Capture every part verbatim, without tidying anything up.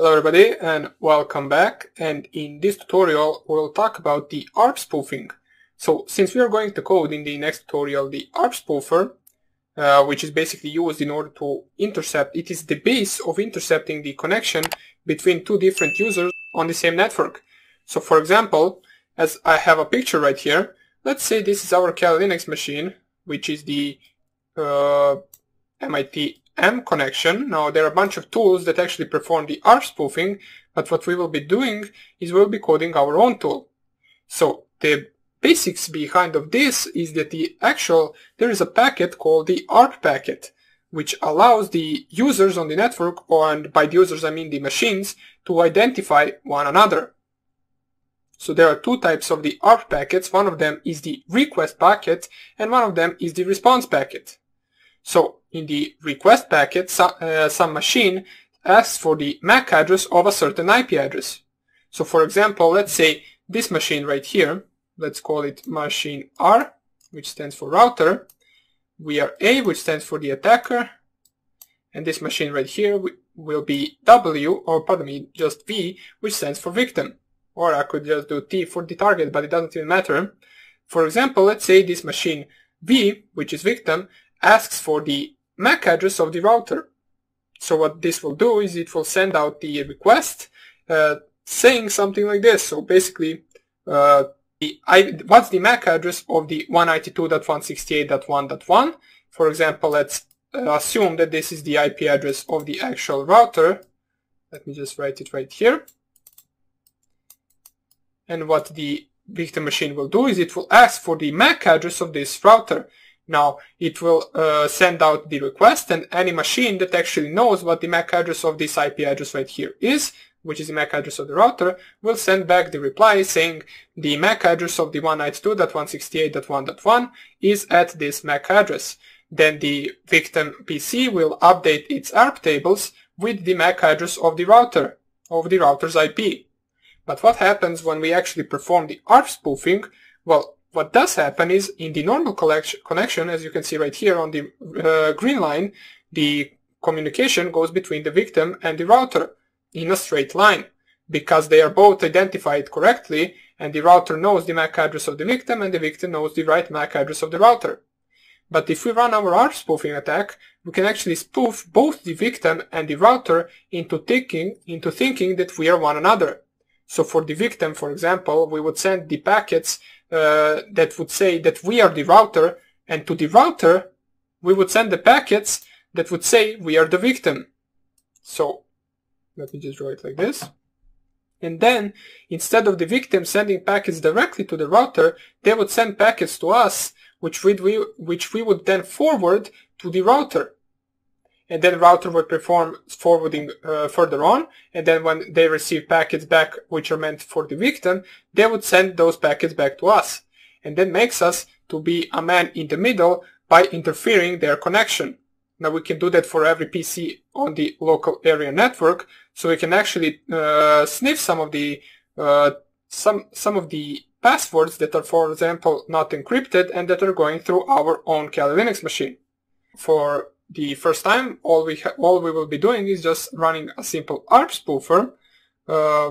Hello everybody and welcome back, and in this tutorial we'll talk about the A R P spoofing. So since we are going to code in the next tutorial the A R P spoofer, uh, which is basically used in order to intercept, it is the base of intercepting the connection between two different users on the same network. So for example, as I have a picture right here, let's say this is our Kali Linux machine, which is the uh, M I T M connection. Now there are a bunch of tools that actually perform the A R P spoofing, but what we will be doing is we'll be coding our own tool. So the basics behind of this is that the actual, there is a packet called the A R P packet, which allows the users on the network, and by the users I mean the machines, to identify one another. So there are two types of the A R P packets. One of them is the request packet and one of them is the response packet. So in the request packet, so, uh, some machine asks for the M A C address of a certain I P address. So for example, let's say this machine right here, let's call it machine R, which stands for router. We are A, which stands for the attacker. And this machine right here will be W, or pardon me, just V, which stands for victim. Or I could just do T for the target, but it doesn't even matter. For example, let's say this machine V, which is victim, asks for the M A C address of the router. So what this will do is it will send out the request uh, saying something like this. So basically, uh, the I, what's the M A C address of the one ninety-two dot one sixty-eight dot one dot one? For example, let's uh, assume that this is the I P address of the actual router. Let me just write it right here. And what the victim machine will do is it will ask for the M A C address of this router. Now, it will uh, send out the request, and any machine that actually knows what the M A C address of this I P address right here is, which is the M A C address of the router, will send back the reply saying the M A C address of the one ninety-two dot one sixty-eight dot one dot one is at this M A C address. Then the victim P C will update its A R P tables with the M A C address of the router, of the router's I P. But what happens when we actually perform the A R P spoofing? Well, what does happen is, in the normal connection, as you can see right here on the uh, green line, the communication goes between the victim and the router in a straight line, because they are both identified correctly, and the router knows the M A C address of the victim and the victim knows the right M A C address of the router. But if we run our A R P spoofing attack, we can actually spoof both the victim and the router into thinking, into thinking that we are one another. So for the victim, for example, we would send the packets Uh, that would say that we are the router, and to the router we would send the packets that would say we are the victim. So let me just draw it like this. And then instead of the victim sending packets directly to the router, they would send packets to us, which we'd, we which we would then forward to the router. And then router would perform forwarding uh, further on, and then when they receive packets back which are meant for the victim, they would send those packets back to us. And that makes us to be a man in the middle by interfering their connection. Now we can do that for every P C on the local area network, so we can actually uh, sniff some of the uh, some some of the passwords that are, for example, not encrypted and that are going through our own Kali Linux machine. For the first time, all we ha all we will be doing is just running a simple A R P spoofer. Uh,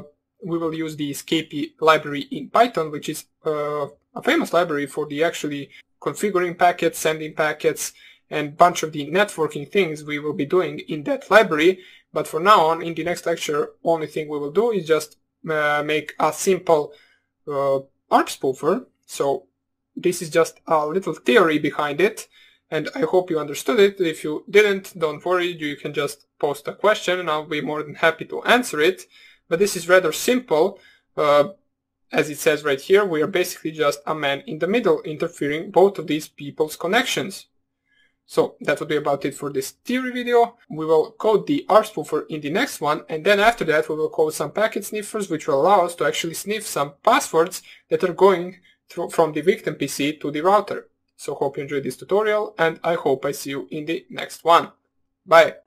we will use the Scapy library in Python, which is uh, a famous library for the actually configuring packets, sending packets, and bunch of the networking things we will be doing in that library. But for now on, in the next lecture, only thing we will do is just uh, make a simple uh, A R P spoofer. So this is just a little theory behind it, and I hope you understood it. If you didn't, don't worry, you can just post a question and I'll be more than happy to answer it. But this is rather simple. Uh, as it says right here, we are basically just a man in the middle interfering both of these people's connections. So that would be about it for this theory video. We will code the A R P spoofer in the next one, and then after that we will code some packet sniffers which will allow us to actually sniff some passwords that are going through from the victim P C to the router. So hope you enjoyed this tutorial, and I hope I see you in the next one. Bye!